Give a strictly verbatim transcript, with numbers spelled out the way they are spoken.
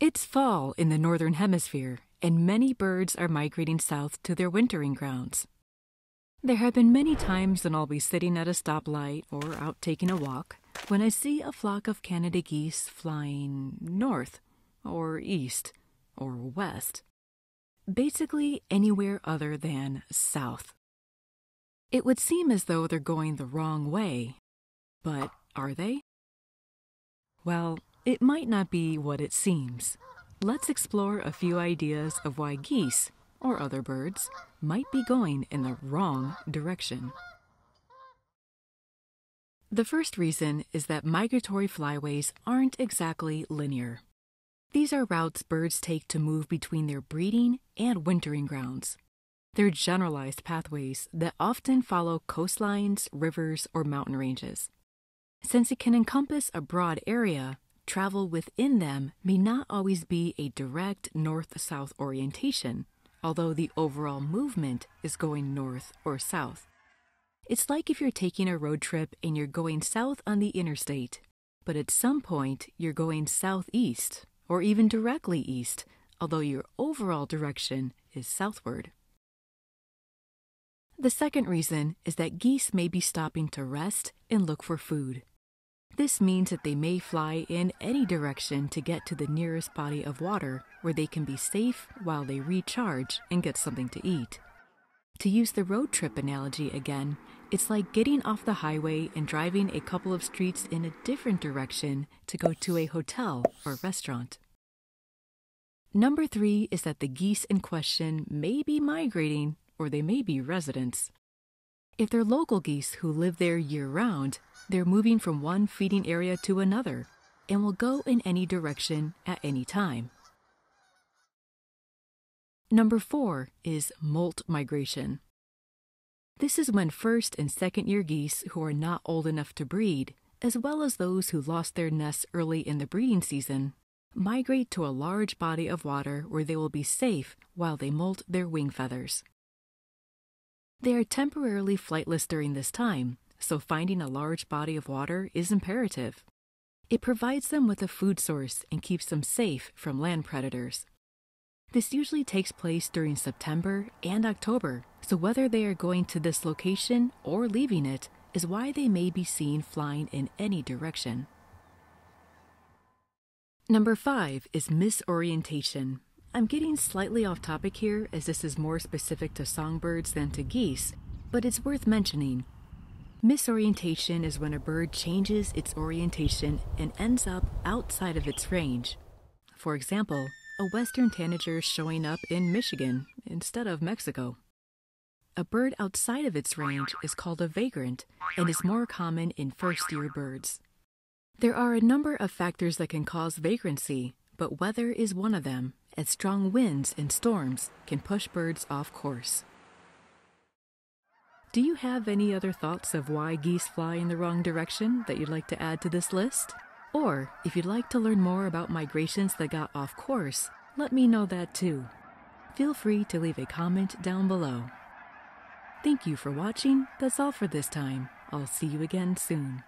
It's fall in the Northern Hemisphere, and many birds are migrating south to their wintering grounds. There have been many times when I'll be sitting at a stoplight or out taking a walk when I see a flock of Canada geese flying north, or east, or west. Basically anywhere other than south. It would seem as though they're going the wrong way, but are they? Well, it might not be what it seems. Let's explore a few ideas of why geese, or other birds, might be going in the wrong direction. The first reason is that migratory flyways aren't exactly linear. These are routes birds take to move between their breeding and wintering grounds. They're generalized pathways that often follow coastlines, rivers, or mountain ranges. Since it can encompass a broad area, travel within them may not always be a direct north-south orientation, although the overall movement is going north or south. It's like if you're taking a road trip and you're going south on the interstate, but at some point you're going southeast, or even directly east, although your overall direction is southward. The second reason is that geese may be stopping to rest and look for food. This means that they may fly in any direction to get to the nearest body of water where they can be safe while they recharge and get something to eat. To use the road trip analogy again, it's like getting off the highway and driving a couple of streets in a different direction to go to a hotel or restaurant. Number three is that the geese in question may be migrating, or they may be residents. If they're local geese who live there year-round, they're moving from one feeding area to another and will go in any direction at any time. Number four is molt migration. This is when first and second year geese who are not old enough to breed, as well as those who lost their nests early in the breeding season, migrate to a large body of water where they will be safe while they molt their wing feathers. They are temporarily flightless during this time, so finding a large body of water is imperative. It provides them with a food source and keeps them safe from land predators. This usually takes place during September and October, so whether they are going to this location or leaving it is why they may be seen flying in any direction. Number five is misorientation. I'm getting slightly off topic here as this is more specific to songbirds than to geese, but it's worth mentioning. Misorientation is when a bird changes its orientation and ends up outside of its range. For example, a western tanager showing up in Michigan instead of Mexico. A bird outside of its range is called a vagrant and is more common in first-year birds. There are a number of factors that can cause vagrancy, but weather is one of them, as strong winds and storms can push birds off course. Do you have any other thoughts of why geese fly in the wrong direction that you'd like to add to this list? Or, if you'd like to learn more about migrations that got off course, let me know that too. Feel free to leave a comment down below. Thank you for watching. That's all for this time. I'll see you again soon.